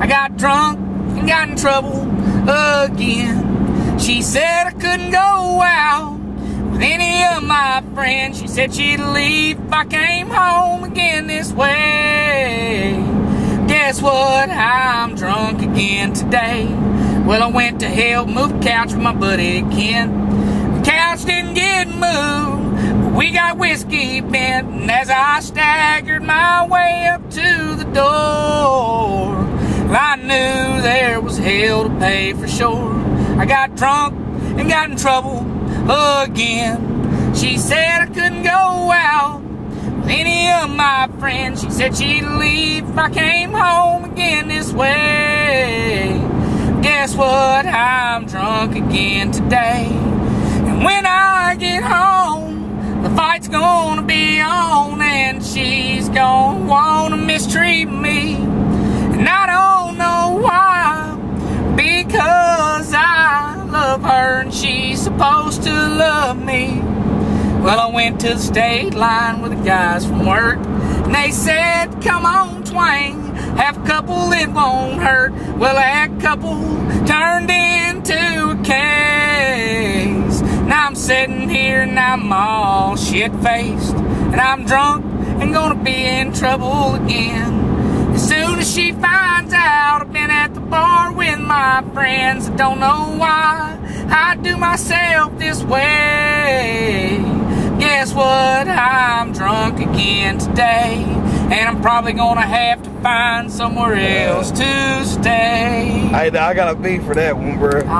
I got drunk and got in trouble again. She said I couldn't go out with any of my friends. She said she'd leave if I came home again this way. Guess what? I'm drunk again today. Well, I went to hell, moved the couch with my buddy Ken. The couch didn't get moved, but we got whiskey bent. And as I staggered my way up to the door, I knew there was hell to pay for sure. I got drunk and got in trouble again. She said I couldn't go out with any of my friends. She said she'd leave if I came home again this way. Guess what? I'm drunk again today. And when I get home, the fight's gonna be on, and she's gonna wanna mistreat me. And I don't know why, because I love her and she's supposed to love me. Well, I went to the state line with the guys from work, and they said, come on, Twang, have a couple, it won't hurt. Well, that couple turned into a case. Now I'm sitting here and I'm all shit-faced, and I'm drunk and gonna be in trouble again. As soon as she finds out I've been at the bar with my friends, I don't know why I do myself this way. Guess what? I'm drunk again today, and I'm probably gonna have to find somewhere else to stay. Hey, I got a beat for that one, bro.